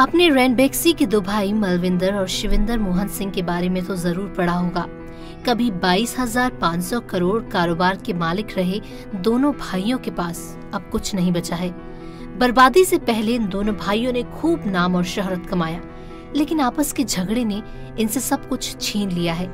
आपने रैनबैक्सी के दो भाई मलविंदर और शिविंदर मोहन सिंह के बारे में तो जरूर पढ़ा होगा। कभी 22,500 करोड़ कारोबार के मालिक रहे दोनों भाइयों के पास अब कुछ नहीं बचा है। बर्बादी से पहले इन दोनों भाइयों ने खूब नाम और शोहरत कमाया, लेकिन आपस के झगड़े ने इनसे सब कुछ छीन लिया है।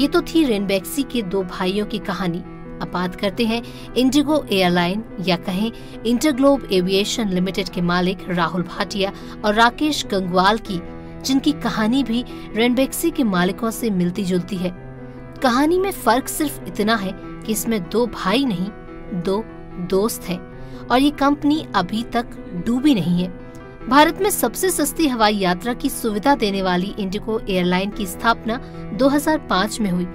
ये तो थी रैनबैक्सी के दो भाइयों की कहानी। अब बात करते हैं इंडिगो एयरलाइन या कहें इंटरग्लोब एविएशन लिमिटेड के मालिक राहुल भाटिया और राकेश गंगवाल की, जिनकी कहानी भी रैनबैक्सी के मालिकों से मिलती जुलती है। कहानी में फर्क सिर्फ इतना है कि इसमें दो भाई नहीं, दो दोस्त हैं, और ये कंपनी अभी तक डूबी नहीं है। भारत में सबसे सस्ती हवाई यात्रा की सुविधा देने वाली इंडिगो एयरलाइन की स्थापना 2005 में हुई।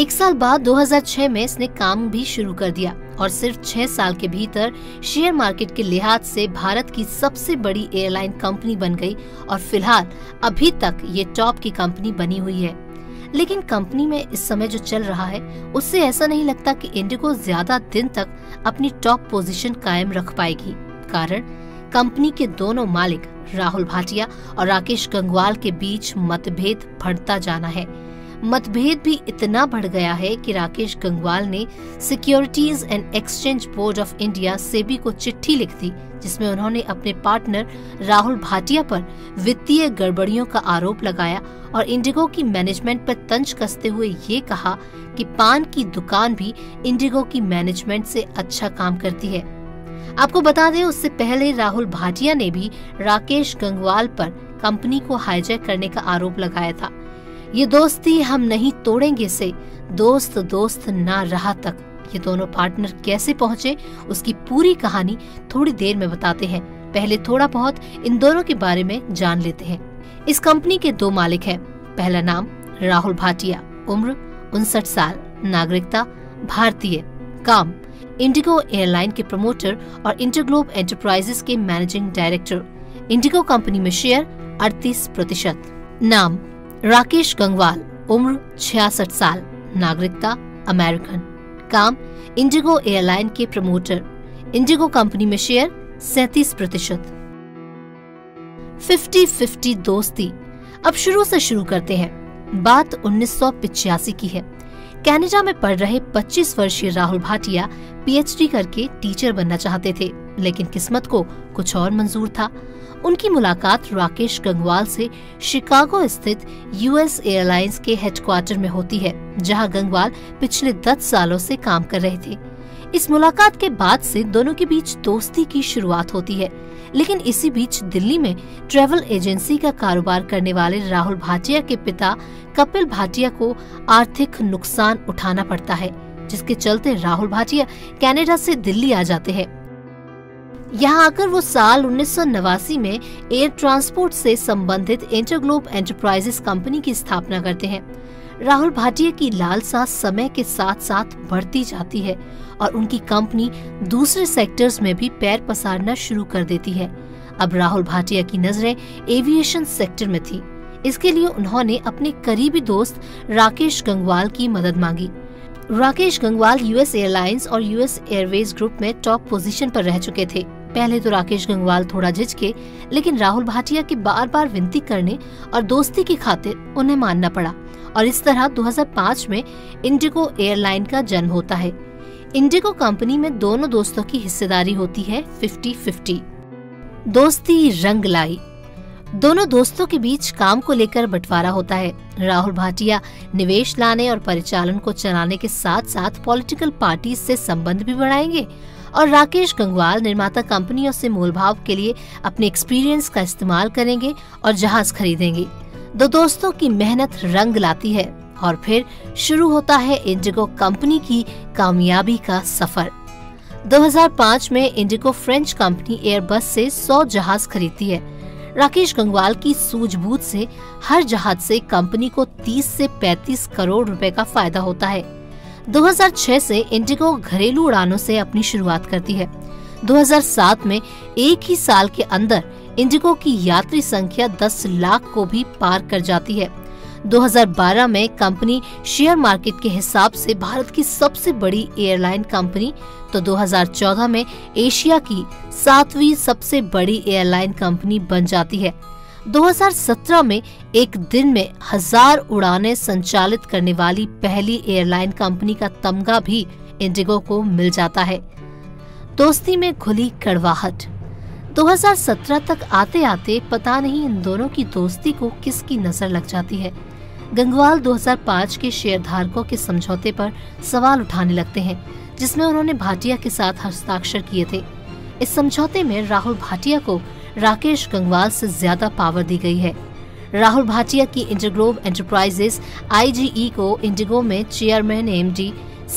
एक साल बाद 2006 में इसने काम भी शुरू कर दिया और सिर्फ 6 साल के भीतर शेयर मार्केट के लिहाज से भारत की सबसे बड़ी एयरलाइन कंपनी बन गई और फिलहाल अभी तक ये टॉप की कंपनी बनी हुई है। लेकिन कंपनी में इस समय जो चल रहा है उससे ऐसा नहीं लगता कि इंडिगो ज्यादा दिन तक अपनी टॉप पोजीशन कायम रख पाएगी। कारण कंपनी के दोनों मालिक राहुल भाटिया और राकेश गंगवाल के बीच मतभेद बढ़ता जाना है। मतभेद भी इतना बढ़ गया है कि राकेश गंगवाल ने securities and exchange board of India SEBI को चिट्ठी लिख दी, जिसमें उन्होंने अपने पार्टनर राहुल भाटिया पर वित्तीय गड़बड़ियों का आरोप लगाया और इंडिगो की मैनेजमेंट पर तंज कसते हुए ये कहा कि पान की दुकान भी इंडिगो की मैनेजमेंट से अच्छा काम करती है। आपको बता दें, उससे पहले राहुल भाटिया ने भी राकेश गंगवाल पर कंपनी को हाईजैक करने का आरोप लगाया था। ये दोस्ती हम नहीं तोड़ेंगे से दोस्त दोस्त ना रहा तक ये दोनों पार्टनर कैसे पहुंचे उसकी पूरी कहानी थोड़ी देर में बताते हैं। पहले थोड़ा बहुत इन दोनों के बारे में जान लेते हैं। इस कंपनी के दो मालिक हैं। पहला नाम राहुल भाटिया, उम्र 59 साल, नागरिकता भारतीय, काम इंडिगो एयरलाइन के प्रमोटर और इंटरग्लोब एंटरप्राइजेस के मैनेजिंग डायरेक्टर। इंडिगो कंपनी में शेयर 38%। नाम राकेश गंगवाल, उम्र 66 साल, नागरिकता अमेरिकन, काम इंडिगो एयरलाइन के प्रमोटर, इंडिगो कंपनी में शेयर 37%। 50-50 दोस्ती। अब शुरू से शुरू करते हैं। बात 1985 की है। कनाडा में पढ़ रहे 25 वर्षीय राहुल भाटिया पीएचडी करके टीचर बनना चाहते थे, लेकिन किस्मत को कुछ और मंजूर था। उनकी मुलाकात राकेश गंगवाल से शिकागो स्थित यूएस एयरलाइंस के हेडक्वार्टर में होती है, जहां गंगवाल पिछले 10 सालों से काम कर रहे थे। इस मुलाकात के बाद से दोनों के बीच दोस्ती की शुरुआत होती है। लेकिन इसी बीच दिल्ली में ट्रेवल एजेंसी का कारोबार करने वाले राहुल भाटिया के पिता कपिल भाटिया को आर्थिक नुकसान उठाना पड़ता है, जिसके चलते राहुल भाटिया कनाडा से दिल्ली आ जाते हैं। यहाँ आकर वो साल 1989 में एयर ट्रांसपोर्ट से संबंधित इंटरग्लोब एंटरप्राइजेस कंपनी की स्थापना करते हैं। राहुल भाटिया की लालसा समय के साथ साथ बढ़ती जाती है और उनकी कंपनी दूसरे सेक्टर्स में भी पैर पसारना शुरू कर देती है। अब राहुल भाटिया की नजरें एविएशन सेक्टर में थी। इसके लिए उन्होंने अपने करीबी दोस्त राकेश गंगवाल की मदद मांगी। राकेश गंगवाल यूएस एयरलाइंस और यूएस एयरवेज ग्रुप में टॉप पोजीशन पर रह चुके थे। पहले तो राकेश गंगवाल थोड़ा झिझके, लेकिन राहुल भाटिया के बार बार विनती करने और दोस्ती की खातिर उन्हें मानना पड़ा और इस तरह 2005 में इंडिगो एयरलाइन का जन्म होता है। इंडिगो कंपनी में दोनों दोस्तों की हिस्सेदारी होती है 50-50। दोस्ती रंग लाई। दोनों दोस्तों के बीच काम को लेकर बंटवारा होता है। राहुल भाटिया निवेश लाने और परिचालन को चलाने के साथ साथ पॉलिटिकल पार्टीज से संबंध भी बढ़ाएंगे और राकेश गंगवाल निर्माता कंपनियों से मोलभाव के लिए अपने एक्सपीरियंस का इस्तेमाल करेंगे और जहाज खरीदेंगे। दो दोस्तों की मेहनत रंग लाती है और फिर शुरू होता है इंडिगो कंपनी की कामयाबी का सफर। 2005 में इंडिगो फ्रेंच कंपनी एयरबस से 100 जहाज खरीदती है। राकेश गंगवाल की सूझबूझ से हर जहाज से कंपनी को 30 से 35 करोड़ रुपए का फायदा होता है। 2006 से इंडिगो घरेलू उड़ानों से अपनी शुरुआत करती है। 2007 में एक ही साल के अंदर इंडिगो की यात्री संख्या 10 लाख को भी पार कर जाती है। 2012 में कंपनी शेयर मार्केट के हिसाब से भारत की सबसे बड़ी एयरलाइन कंपनी, तो 2014 में एशिया की 7वीं सबसे बड़ी एयरलाइन कंपनी बन जाती है। 2017 में एक दिन में 1000 उड़ानें संचालित करने वाली पहली एयरलाइन कंपनी का तमगा भी इंडिगो को मिल जाता है। दोस्ती में घुली कड़वाहट। 2017 तक आते आते पता नहीं इन दोनों की दोस्ती को किसकी नजर लग जाती है। गंगवाल 2005 के शेयरधारकों के समझौते पर सवाल उठाने लगते हैं, जिसमें उन्होंने भाटिया के साथ हस्ताक्षर किए थे। इस समझौते में राहुल भाटिया को राकेश गंगवाल से ज्यादा पावर दी गई है। राहुल भाटिया की इंटरग्लोब एंटरप्राइजेज (IGE) को इंडिगो में चेयरमैन, MD,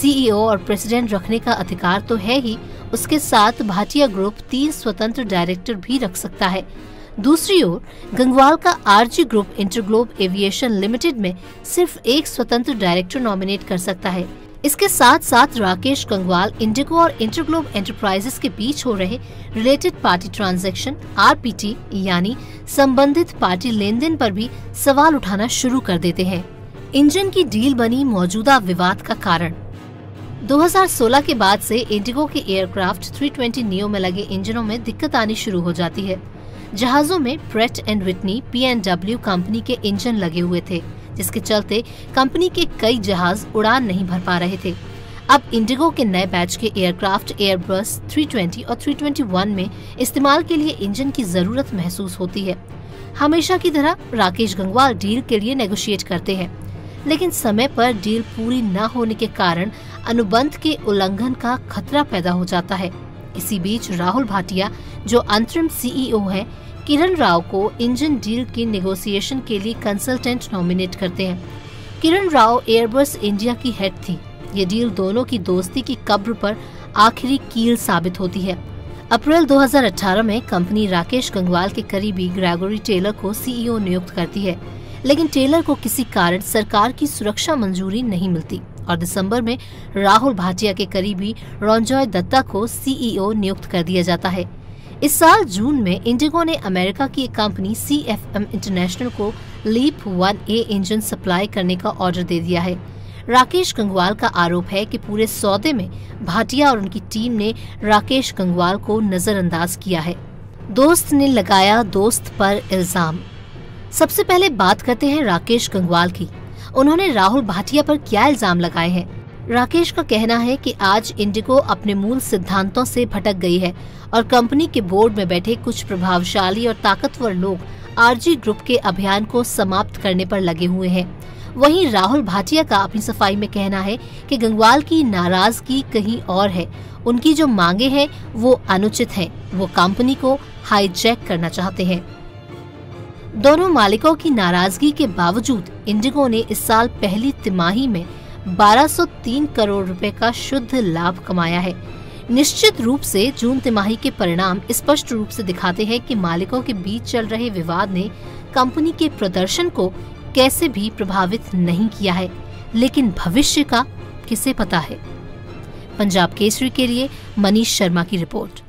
CEO और प्रेसिडेंट रखने का अधिकार तो है ही, उसके साथ भाटिया ग्रुप 3 स्वतंत्र डायरेक्टर भी रख सकता है। दूसरी ओर गंगवाल का RG group InterGlobe aviation limited में सिर्फ एक स्वतंत्र डायरेक्टर नॉमिनेट कर सकता है। इसके साथ साथ राकेश गंगवाल इंडिगो और इंटरग्लोब एंटरप्राइजेस के बीच हो रहे रिलेटेड पार्टी ट्रांजैक्शन (RPT) यानी संबंधित पार्टी लेनदेन पर भी सवाल उठाना शुरू कर देते हैं। इंजन की डील बनी मौजूदा विवाद का कारण। 2016 के बाद से इंडिगो के एयरक्राफ्ट 320 नियो में लगे इंजनों में दिक्कत आनी शुरू हो जाती है। जहाजों में Pratt and Whitney (P&W) company के इंजन लगे हुए थे, जिसके चलते कंपनी के कई जहाज उड़ान नहीं भर पा रहे थे। अब इंडिगो के नए बैच के एयरक्राफ्ट एयरबस 320 और 321 में इस्तेमाल के लिए इंजन की जरूरत महसूस होती है। हमेशा की तरह राकेश गंगवाल डील के लिए नेगोशिएट करते हैं, लेकिन समय पर डील पूरी न होने के कारण अनुबंध के उल्लंघन का खतरा पैदा हो जाता है। इसी बीच राहुल भाटिया, जो अंतरिम CEO है, किरण राव को इंजन डील की नेगोशिएशन के लिए कंसल्टेंट नॉमिनेट करते हैं। किरण राव एयरबस इंडिया की हेड थी। ये डील दोनों की दोस्ती की कब्र पर आखिरी कील साबित होती है। अप्रैल 2018 में कंपनी राकेश गंगवाल के करीबी ग्रेगोरी टेलर को CEO नियुक्त करती है, लेकिन टेलर को किसी कारण सरकार की सुरक्षा मंजूरी नहीं मिलती और दिसंबर में राहुल भाटिया के करीबी रंजॉय दत्ता को CEO नियुक्त कर दिया जाता है। इस साल जून में इंडिगो ने अमेरिका की एक कंपनी CFM इंटरनेशनल को LEAP-1A इंजन सप्लाई करने का ऑर्डर दे दिया है। राकेश गंगवाल का आरोप है कि पूरे सौदे में भाटिया और उनकी टीम ने राकेश गंगवाल को नजरअंदाज किया है। दोस्त ने लगाया दोस्त पर इल्जाम। सबसे पहले बात करते हैं राकेश गंगवाल की। उन्होंने राहुल भाटिया पर क्या इल्जाम लगाए हैं? राकेश का कहना है कि आज इंडिगो अपने मूल सिद्धांतों से भटक गई है और कंपनी के बोर्ड में बैठे कुछ प्रभावशाली और ताकतवर लोग RG ग्रुप के अभियान को समाप्त करने पर लगे हुए हैं। वहीं राहुल भाटिया का अपनी सफाई में कहना है कि गंगवाल की नाराजगी कहीं और है, उनकी जो मांगे हैं वो अनुचित हैं, वो कंपनी को हाईजैक करना चाहते हैं। दोनों मालिकों की नाराजगी के बावजूद इंडिगो ने इस साल पहली तिमाही में 1203 करोड़ रुपए का शुद्ध लाभ कमाया है। निश्चित रूप से जून तिमाही के परिणाम स्पष्ट रूप से दिखाते हैं कि मालिकों के बीच चल रहे विवाद ने कंपनी के प्रदर्शन को कैसे भी प्रभावित नहीं किया है, लेकिन भविष्य का किसे पता है। पंजाब केसरी के लिए मनीष शर्मा की रिपोर्ट।